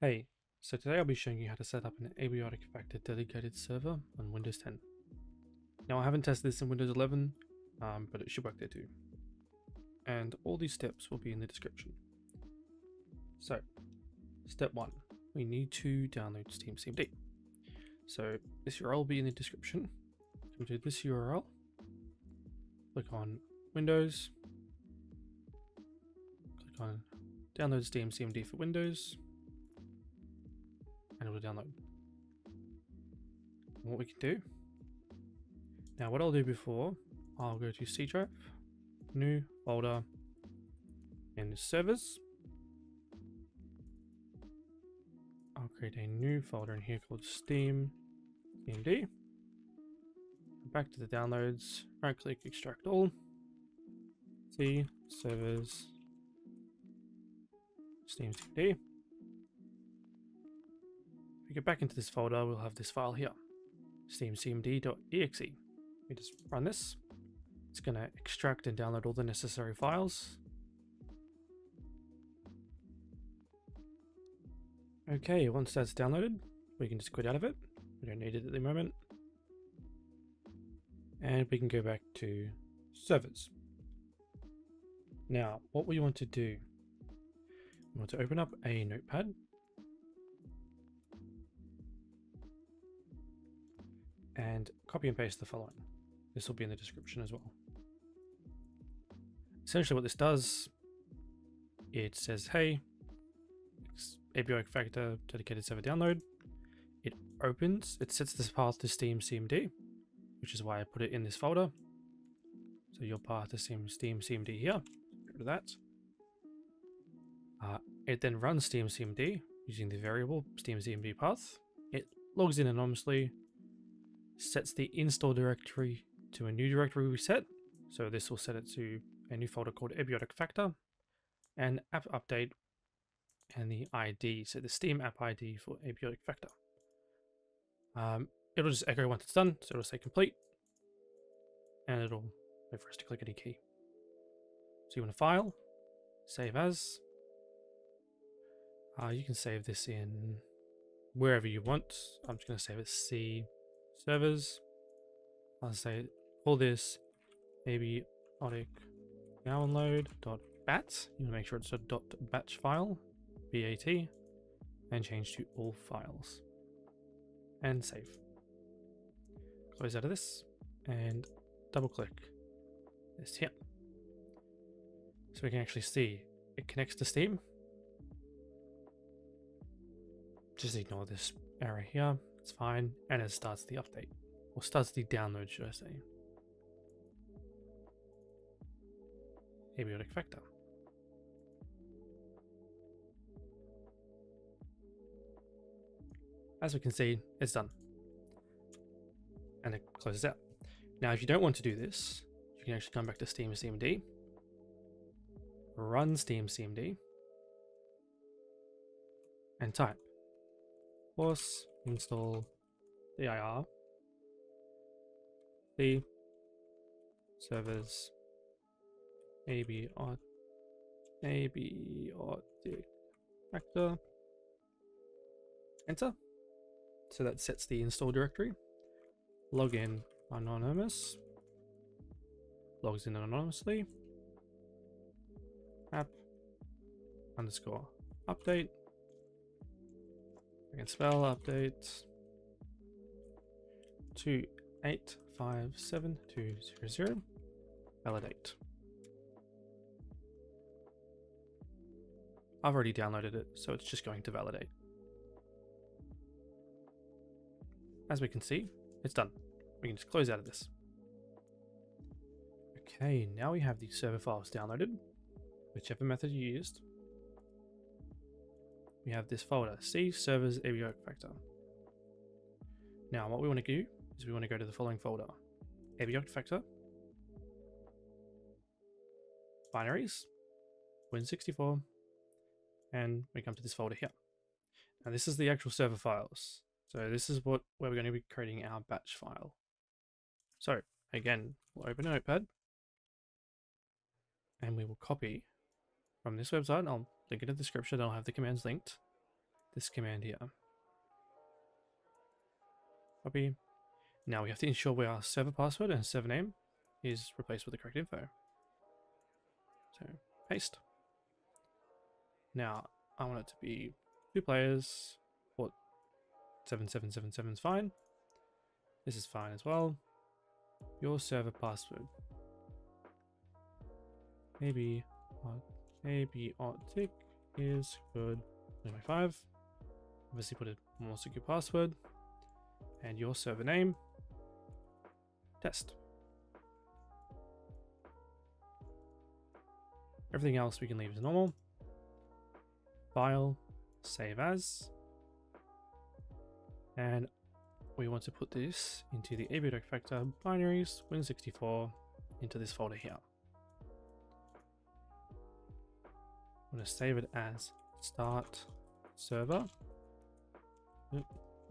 Hey, so today I'll be showing you how to set up an Abiotic Factor dedicated server on Windows 10. Now I haven't tested this in Windows 11, but it should work there too. And all these steps will be in the description. So, step 1, we need to download SteamCMD. So this URL will be in the description. Come to this URL, click on Windows, click on Download SteamCMD for Windows, and it will download. And what we can do now, what I'll do before, I'll go to C drive, new folder, and servers. I'll create a new folder in here called SteamCMD. Back to the downloads, right click, extract all, C servers, SteamCMD. If we get back into this folder, we'll have this file here, steamcmd.exe. We just run this. It's going to extract and download all the necessary files. Okay, once that's downloaded, we can just quit out of it. We don't need it at the moment. And we can go back to servers. Now, what we want to do, we want to open up a notepad. And copy and paste the following. This will be in the description as well. Essentially what this does, it says, hey, Abiotic Factor dedicated server download. It opens, it sets this path to SteamCMD, which is why I put it in this folder. So your path to SteamCMD here, go to that. It then runs SteamCMD using the variable SteamCMD path. It logs in anonymously, sets the install directory to a new directory we set. So this will set it to a new folder called Abiotic Factor, and app update, and the ID. So the Steam app ID for Abiotic Factor. It'll just echo once it's done. So it'll say complete, and it'll wait for us to click any key. So you want to file, save as. You can save this in wherever you want. I'm just going to save it C. Servers. I'll say all this Abiotic download.bat. You want to make sure it's a .batch file, BAT, and change to all files. And save. Close out of this and double click this here. So we can actually see it connects to Steam. Just ignore this error here. It's fine, and it starts the update, or starts the download, should I say? Abiotic Factor. As we can see, it's done, and it closes out. Now, if you don't want to do this, you can actually come back to SteamCMD, run SteamCMD, and type force install dir the servers Abiotic Factor, enter. So that sets the install directory. Login anonymous, logs in anonymously, app underscore update. I can spell update to 857.200, validate. I've already downloaded it, so it's just going to validate. As we can see, it's done. We can just close out of this. Okay, now we have the server files downloaded, whichever method you used. We have this folder, C servers Abiotic Factor. Now what we want to do is we want to go to the following folder, Abiotic Factor, binaries, Win64, and we come to this folder here. Now this is the actual server files. So this is where we're going to be creating our batch file. So again, we'll open a notepad and we will copy from this website. I'll link in the description, I'll have the commands linked. this command here. Copy. Now we have to ensure where our server password and server name is replaced with the correct info. So paste. Now I want it to be 2 players. Port 7777 is fine. This is fine as well. Your server password. Abiotic is good. 25. Obviously put a more secure password. And your server name. Test. Everything else we can leave as normal. File, save as. And we want to put this into the Abiotic Factor binaries Win64 into this folder here. I'm going to save it as start server.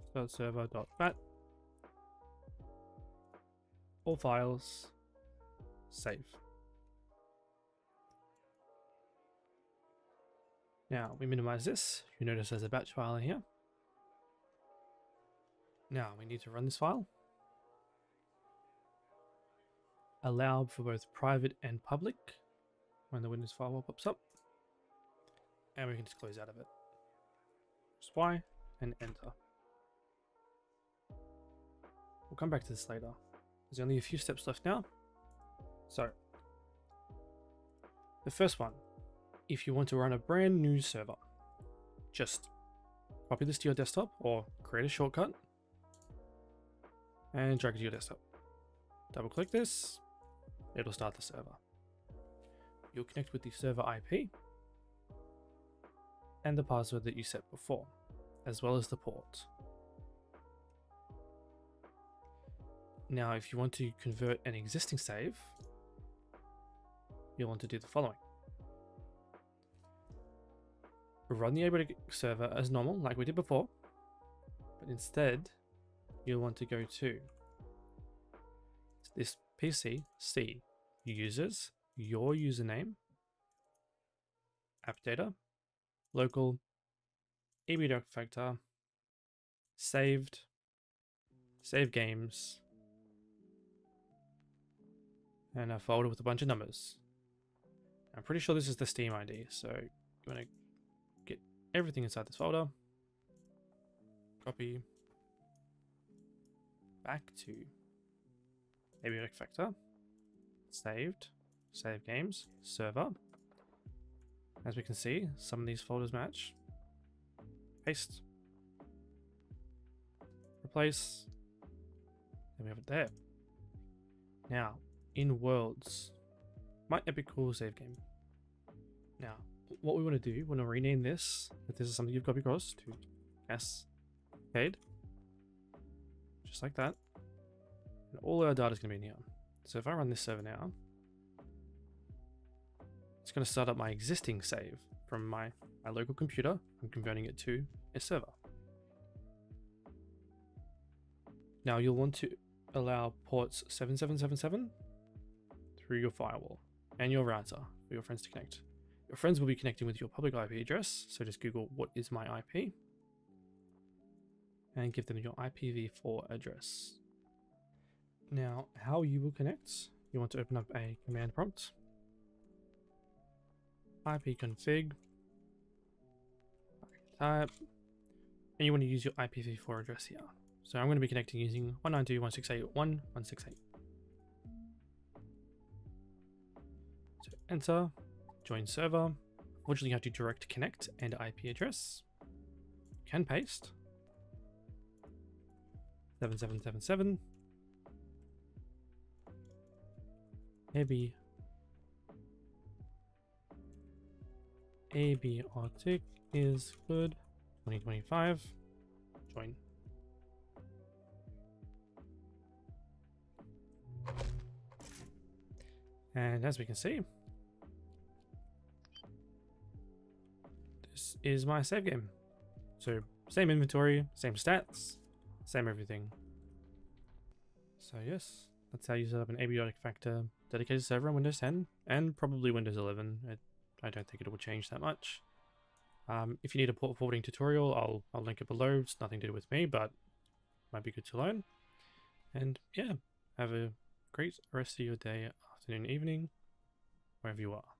Start server.bat. All files, save. Now we minimize this. You notice there's a batch file in here. Now we need to run this file. Allow for both private and public when the Windows firewall pops up. And we can just close out of it. Just Y and enter. We'll come back to this later. There's only a few steps left now. So, the first one, if you want to run a brand new server, just copy this to your desktop or create a shortcut and drag it to your desktop. Double click this, it'll start the server. You'll connect with the server IP and the password that you set before, as well as the port. Now, if you want to convert an existing save, you'll want to do the following. Run the Abiotic server as normal, like we did before, but instead, you'll want to go to this PC, C, users, your username, app data, local, Abiotic Factor, saved, save games, and a folder with a bunch of numbers. I'm pretty sure this is the Steam ID, so you want to get everything inside this folder. Copy. Back to Abiotic Factor. Saved. Save games. Server. As we can see, some of these folders match. Paste. Replace. And we have it there. Now, in worlds, might that be cool save game. Now, what we want to do, we want to rename this, if this is something you've copied across, to cascade, just like that. And all our data is going to be in here. So if I run this server now, it's going to start up my existing save from my local computer. I'm converting it to a server. Now you'll want to allow ports 7777 through your firewall and your router for your friends to connect. Your friends will be connecting with your public IP address, so just Google what is my IP and give them your IPv4 address. Now, how you will connect, you want to open up a command prompt, ipconfig, type, and you want to use your IPv4 address here. So I'm going to be connecting using 192.168.1.168. So enter, join server. Unfortunately, you have to direct connect and IP address. You can paste 7777. Maybe Abiotic is good. 2025. Join. And as we can see, this is my save game. So same inventory, same stats, same everything. So yes, that's how you set up an Abiotic Factor dedicated server on Windows 10 and probably Windows 11. I don't think it will change that much. If you need a port forwarding tutorial, I'll link it below. It's nothing to do with me, but might be good to learn. And yeah, have a great rest of your day, afternoon, evening, wherever you are.